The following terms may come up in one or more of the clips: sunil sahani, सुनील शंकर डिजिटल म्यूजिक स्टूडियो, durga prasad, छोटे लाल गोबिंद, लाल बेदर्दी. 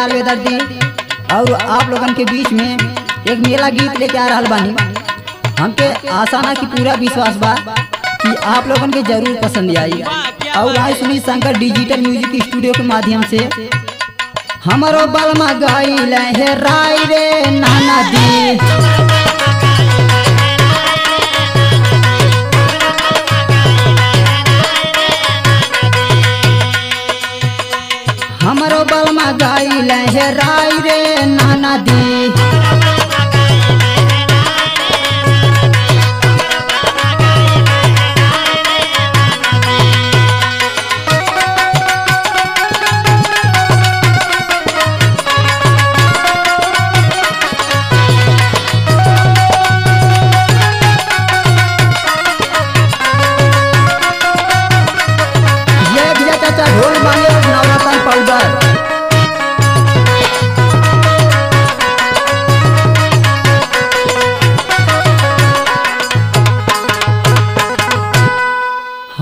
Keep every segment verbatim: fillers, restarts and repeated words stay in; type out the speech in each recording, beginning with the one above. लाल बेदर्दी और आप लोगन के बीच में एक मेला गीत लेके आ रहा बानी। हमके आशा ना कि पूरा विश्वास बा कि आप लोगन के जरूर पसंद आई। और आज सुनील शंकर डिजिटल म्यूजिक स्टूडियो के माध्यम से हमारो बलमा गई है राय रे नाना दी लहराई रे नाना दी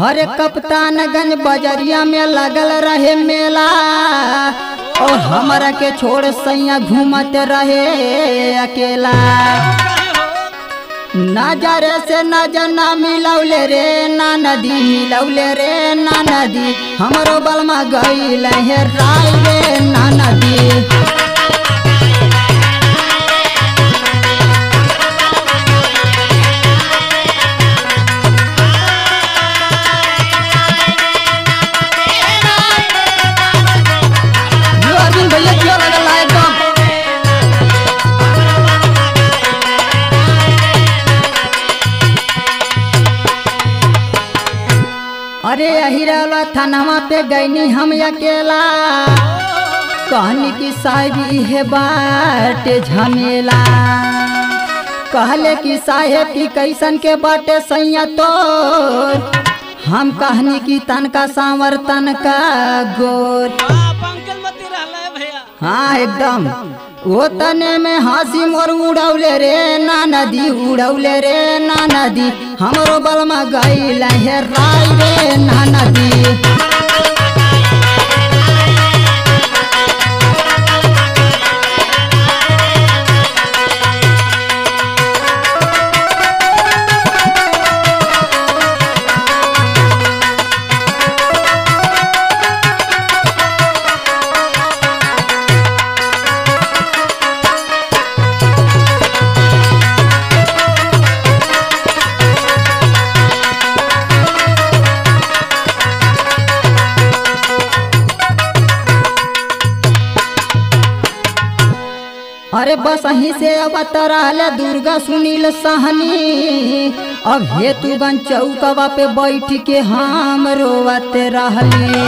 हरे कप्तानगंज बजरिया में लगल रहे मेला और हमरा के छोड़ सैया घूमते रहे अकेला। नजरे से नजर ना मिलौले रे नाना दी मिलौले रे नाना दी हमरो बलमा गईल है राय रे नाना दी। अरे अहिरा थाना पे गईनी हम अकेला कहनी की साहब है बाटे झमेला कहले कि साहेब की कैसन के बाटे सैया तोर हम कहनी की तनका सांवर तनका गोर। हाँ एकदम वो तने में हंसी मोर उड़ौले रे नाना दी उड़ौले रे नाना दी हमरो बलमा गईल है राय रे नाना दी। अरे बस अहीं से अब तरल दुर्गा सुनील सहनी अब हेतुगंज चौकवा पे बैठ के हम रोवत रहली।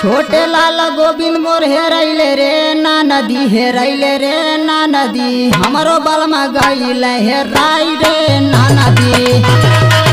छोटे लाल गोबिंद मोर हेरैले रे नाना दी हेरैले रे नाना दी हमरो बलमा गईल है राय रे नाना दी।